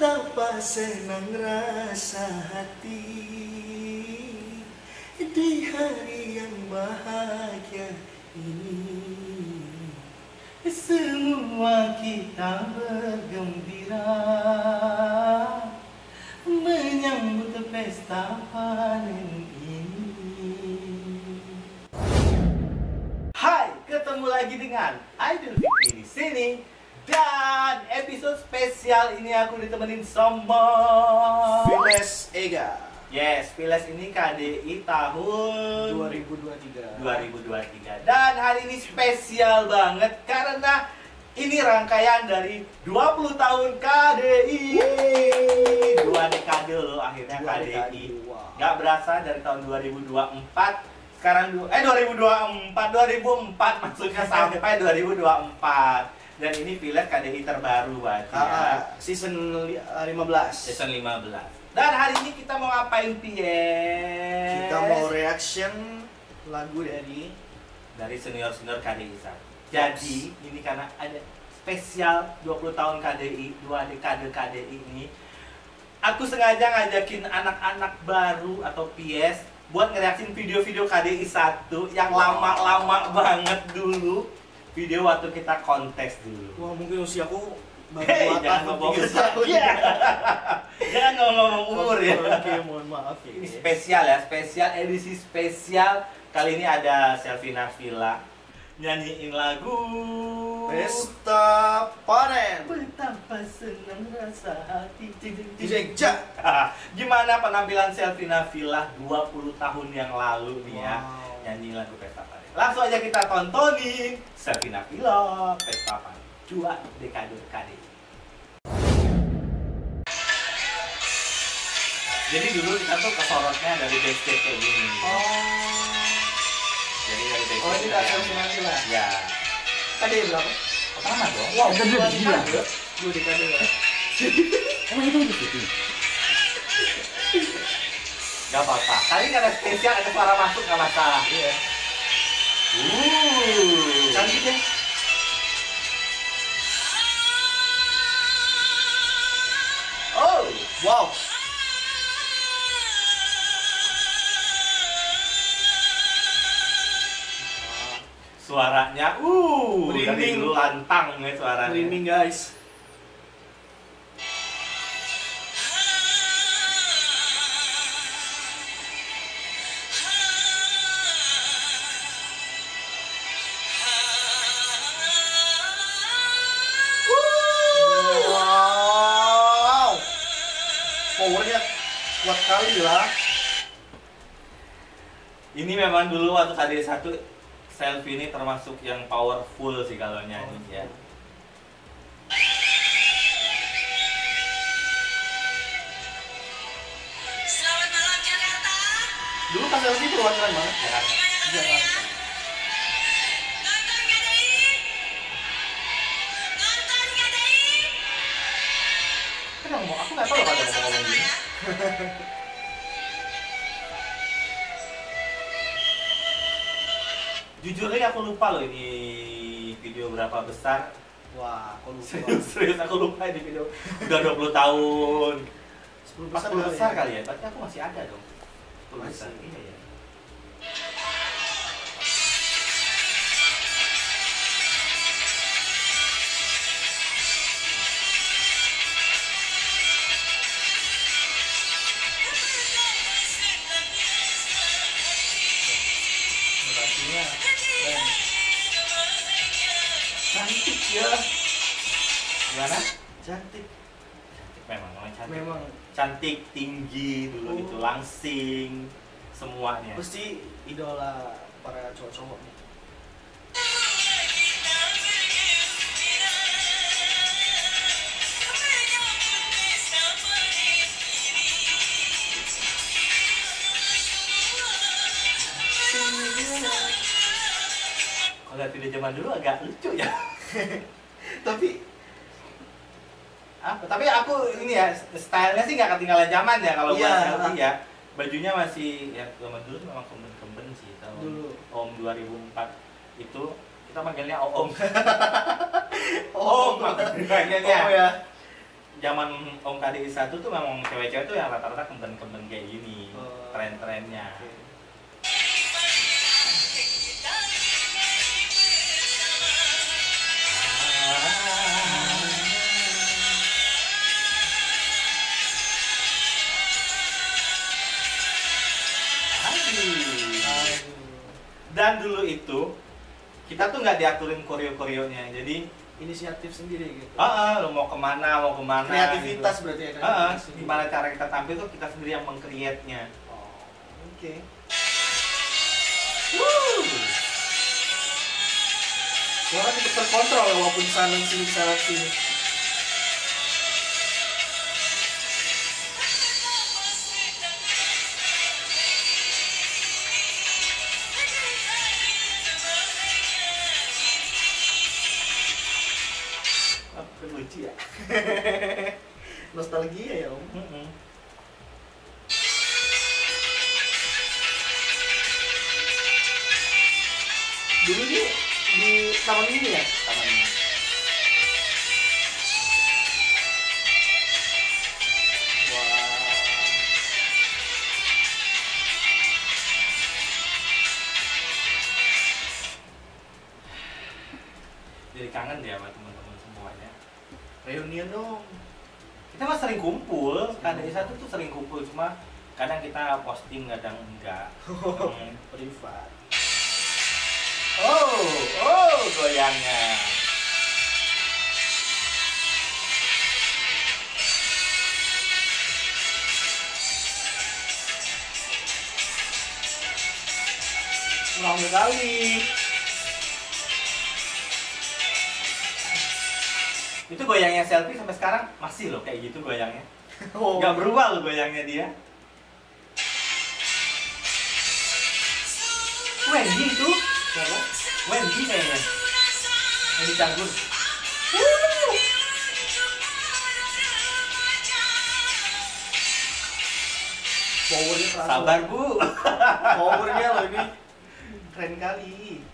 tak paseh nang rasa hati di hari yang bahagia ini. Semua kita bergembira menyambut pesta panen ini. Hai, ketemu lagi dengan Aidil Fikrie di sini. Dan episode spesial ini aku ditemenin sama Villes Ega. Yes, Villes ini KDI tahun 2023. Dan hari ini spesial banget karena ini rangkaian dari 20 tahun KDI. 2 dekade loh akhirnya KDI. Gak berasa dari tahun 2024. Sekarang 2004 maksudnya sampai 2024. Dan ini Villes KDI terbaru berarti ya. Season 15. Dan hari ini kita mau ngapain, Pies? Kita mau reaction lagu dari senior-senior KDI. Jadi, ini karena ada spesial 20 tahun KDI, 2 dekade KDI ini. Aku sengaja ngajakin anak-anak baru atau Pies buat ngereaksin video-video KDI 1 yang lama-lama banget dulu. Video waktu kita kontes dulu. Wah, mungkin usiaku baru 2 tahun. Iya. Jangan ngomong umur ya. Oke, mohon maaf ya. Ini spesial ya, spesial edisi spesial. Kali ini ada Selfi Nafilah nyanyiin lagu Pesta Panen. Betapa senang rasa hati. Gimana penampilan Selfi Nafilah 20 tahun yang lalu nih ya, nyanyi lagu Pesta Panen. Langsung aja kita tontonin Selfi Nafilah Pesta Panen 2 dekade. Jadi dulu kita tuh kesorotnya dari backstage kayak gini. Jadi dari backstage. Ini dari Selfi Nafilah. Ya. Tadi berapa? Pertama dong. Wow, udah gila. 2 dekade ya. Emang itu udah gitu? Gak apa-apa. Tadi karena spesial ada suara masuk gak masalah. Iya. Cantik ya. Oh, wow. Suaranya, dari dulu lantang ya suaranya. Riming guys. Powernya kuat kali lah. Ini memang dulu waktu KDI 1 Selfi ini termasuk yang powerful sih kalau nyanyi ya. Selamat malam Jakarta. Dulu pas Selfi Purwacaraka banget Jakarta. Aku nggak tahu apa yang ngomong ini. Jujurnya aku lupa loh ini video berapa besar. Wah, aku lupa. Serius aku lupa di video. Udah 20 tahun. 10 besar kali ya. Berarti aku masih ada dong. 10 besar ini ya. Cantik ya. Gimana? Cantik memang cantik, tinggi dulu itu, langsing semuanya. Pasti idola para cowok-cowok nih. Kalau video zaman dulu agak lucu ya. Tapi aku ini ya stylenya sih nggak ketinggalan zaman ya kalau buat Selfi ya. Bajunya masih ya zaman dulu memang kemben sih tahun dulu. Om 2004 itu kita panggilnya Om. Om ya. zaman Om KDI 1 tuh memang cewek-cewek tuh yang rata-rata kemben-kemben kayak gini, tren-trennya. Okay. Dan dulu itu kita tuh nggak diaturin koreo-koreonya, jadi inisiatif sendiri gitu. Lo mau kemana, kreativitas gitu. Berarti ya kan? Gimana cara kita tampil tuh kita sendiri yang meng-create-nya. Oke. Suara tetap terkontrol walaupun saling sini salah sini. Nostalgia ya Om. Dulu dia di taman ini ya? Taman ini. Jadi kangen dia sama teman-teman semuanya. Reunian dong. Kita mah sering kumpul, KDI 1 tuh sering kumpul, cuma kadang kita posting, kadang enggak. Privat. Goyangnya. Ulang sekali. Itu goyangnya Selfi sampai sekarang masih loh kayak gitu goyangnya. Nggak berubah loh goyangnya dia. Wendy itu? Siapa? Wendy kayaknya. Wendy Canggur. Powernya terasa. Sabar Bu. Powernya loh ini. Keren kali.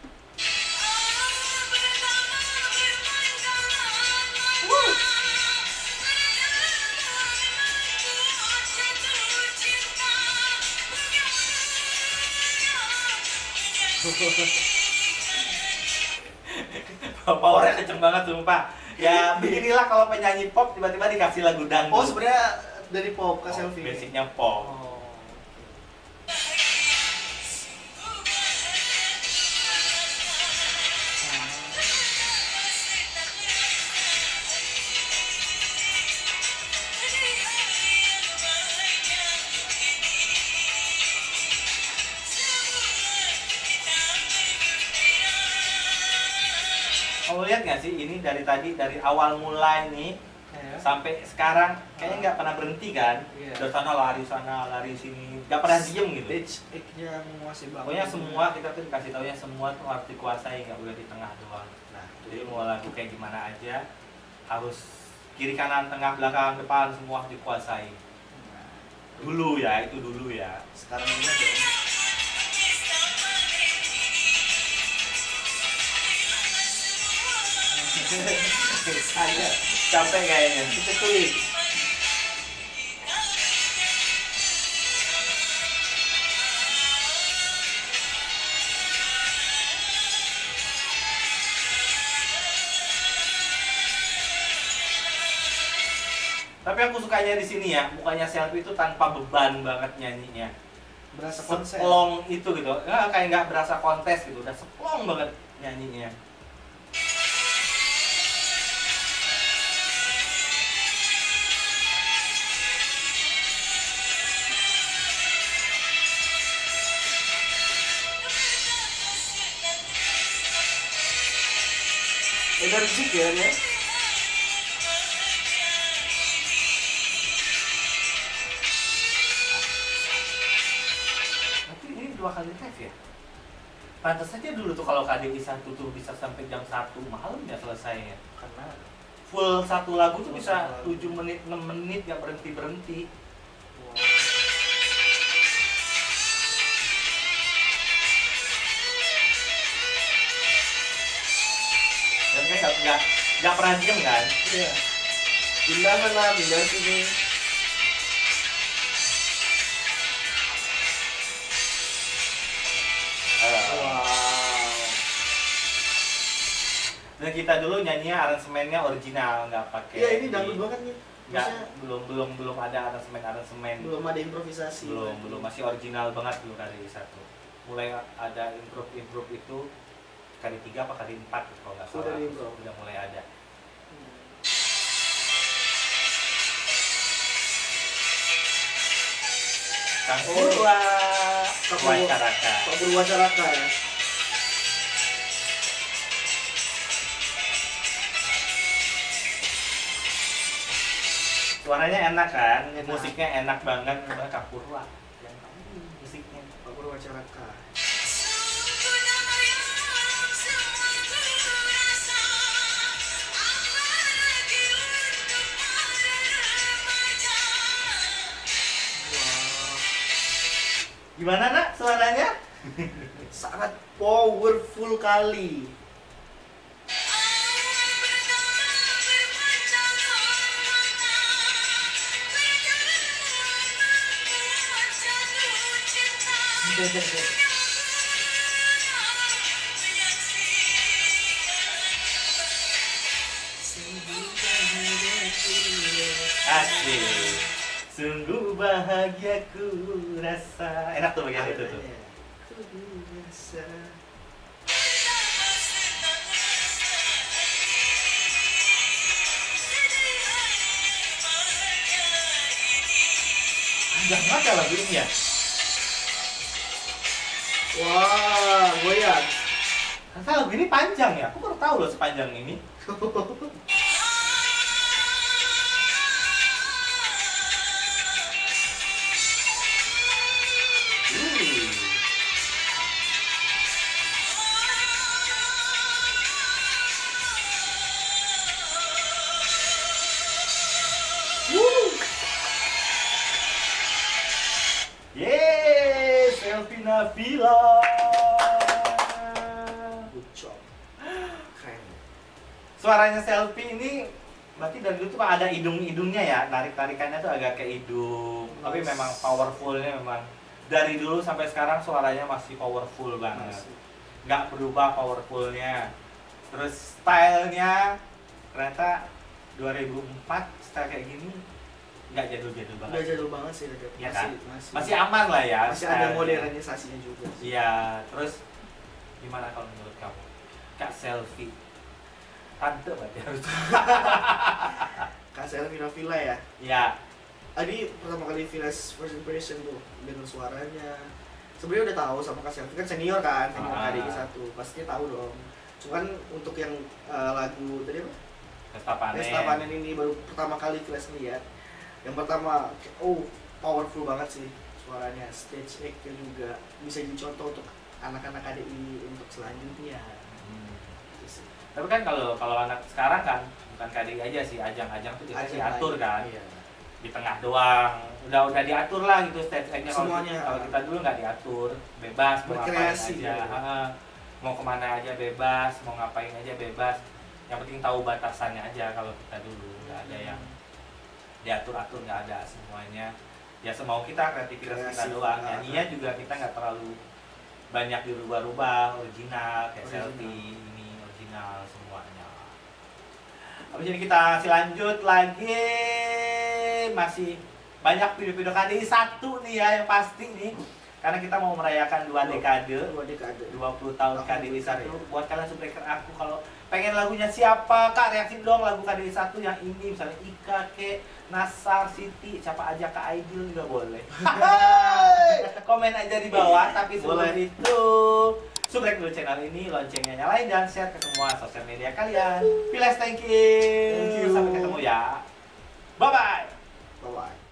Powernya kenceng banget sumpah. Ya beginilah kalau penyanyi pop tiba-tiba dikasih lagu dangdut. Sebenarnya dari pop ke Selfi. Basicnya pop. Kamu lihat nggak sih ini dari tadi, dari awal mulai nih sampai sekarang kayaknya nggak pernah berhenti kan? Dari sana lari sini, nggak pernah diem gitu. Pokoknya semua kita tuh dikasih taunya semua tuh harus dikuasai, nggak boleh di tengah doang. Nah, jadi mau lagu kayak gimana aja harus kiri kanan tengah belakang depan semua dikuasai. Dulu ya itu dulu ya. Sekarang ini ada. Agak capek kayaknya, kita kulit. Tapi aku sukanya di sini ya, mukanya Selfi itu tanpa beban banget nyanyinya. Berasa kontes. Seplong itu gitu, kayak nggak berasa kontes gitu, udah seplong banget nyanyinya. Energi ya, ya. Tapi ini 2 kali live ya? Pantas saja dulu tuh kalau KDI 1 tuh bisa sampai jam 1 malam ya selesainya. Karena full satu lagu tuh bisa 7 menit, 6 menit gak berhenti-berhenti. Nggak pernah diem kan? Iya. Undangan lah, bilang sini. Wow. Dan kita dulu nyanyinya aransemennya original, nggak pakai. Iya, ini dangdut banget nih. Nggak, belum ada aransemen. Belum ada improvisasi. Belum masih original banget dulu kali satu. Mulai ada improve itu kali 3 apa kali 4 kalau nggak salah. Sudah mulai ada. Ka Purwacaraka. Ka Purwacaraka ya. Suaranya enak kan, musiknya enak banget, Ka Purwa. Musiknya Ka Purwacaraka. Gimana nak suaranya? Sangat powerful kali. Asik. Sungguh bahagia ku rasa. Enak tuh bagian itu tuh. Panjang banget ya lagunya. Wah, goyang. Rasa lagu ini panjang ya? Aku baru tahu loh sepanjang ini. Selfi Nafilah. Ucap. Keren. Suaranya Selfi ini berarti dari dulu tuh ada hidung-hidungnya ya, tarik-tarikannya tuh agak ke hidung. Yes. Tapi memang powerfulnya memang dari dulu sampai sekarang suaranya masih powerful banget. Nggak berubah powerfulnya. Terus stylenya ternyata 2004 style kayak gini. Nggak jadul-jadul banget. Nggak jadul banget sih, ya kan? Masih aman lah ya. Masih ada modernisasinya juga. Iya, terus gimana kalau menurut kamu? Kak Selfi, tante berarti harus. Kak Selfi Nafilah ya? Iya. Tadi pertama kali Villes first impression tuh, dengar suaranya. Sebenarnya udah tahu sama Kak Selfi kan senior kan, senior adik satu, pastinya tahu dong. Cuman untuk yang lagu tadi apa? Pesta Panen ini baru pertama kali Villes lihat. Yang pertama, powerful banget sih suaranya, stage act-nya juga bisa dicontoh untuk anak-anak ADI untuk selanjutnya. Tapi kan kalau anak sekarang kan bukan KDI aja sih, ajang-ajang tuh biasanya diatur kan, iya. Di tengah doang, udah diatur lah gitu stage act-nya. Kalau kita dulu nggak diatur, bebas mau ngapain aja, mau kemana aja bebas, mau ngapain aja bebas. Yang penting tahu batasannya aja kalau kita dulu, nggak ada yang diatur-atur, nggak ada semuanya. Ya semau kita, kreativitas kita doang. Nyanyinya juga kita nggak terlalu banyak dirubah-rubah, original, kayak Selfi ini original semuanya. Habis ini kita lanjut lagi, masih banyak video-video KDI satu nih ya yang pasti nih. Karena kita mau merayakan 2 dekade, 20 tahun KDI 1. Buat kalian subscriber aku, kalau pengen lagunya siapa, Kak, reaksi dong lagu KDI 1 yang ini. Misalnya Ika, Ke, Nasar, Siti, siapa aja, Kak Aidil juga boleh. Komen aja di bawah, tapi sebelum itu subscribe dulu channel ini, loncengnya nyalain dan share ke semua sosial media kalian. Villes, thank you. Sampai ketemu ya. Bye-bye.